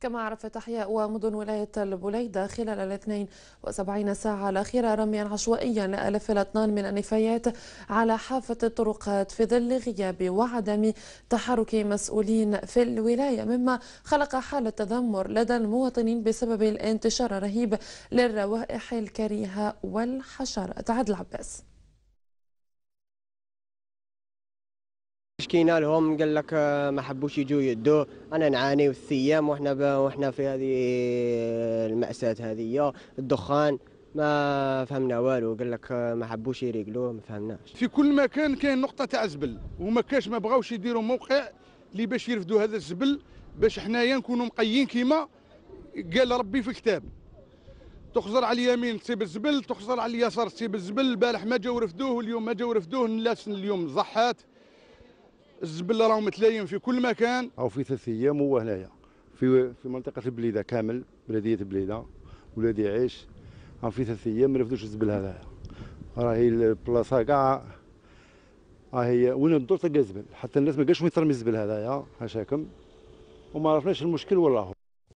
كما عرف أحياء ومدن ولاية البليدة خلال 72 ساعة الأخيرة رميا عشوائيا لآلاف الأطنان من النفايات على حافة الطرقات في ظل غياب وعدم تحرك مسؤولين في الولاية، مما خلق حالة تذمر لدى المواطنين بسبب الانتشار الرهيب للروائح الكريهة والحشرات. عادل عباس. شكينا لهم قال لك ما حبوش يجوا يدوا، انا نعاني والثيام واحنا في هذه المأساة هذه، الدخان ما فهمنا والو، قال لك ما حبوش يريقلوه ما فهمناش. في كل مكان كاين نقطة تاع زبل وما كاش، ما بغاوش يديروا موقع اللي باش يرفدوا هذا الزبل باش حنايا نكونوا مقيين كيما قال ربي في الكتاب، تخزر على اليمين تسيب الزبل تخزر على اليسار تسيب الزبل. البارح ما جاو رفدوه، اليوم ما جاو رفدوه، الناس اليوم زحات، الزبل راهو متلايم في كل مكان. او في 3 ايام هو هنايا في منطقه البليده كامل، بلديه البليده ولادي عيش، في 3 ايام ما رفدوش الزبل هذايا، راهي البلاصه كاع راهي وين الدور تلقى زبل، حتى الناس ما كاش وين ترمي الزبل هذايا هشاكم، وما عرفناش المشكل وين راهو.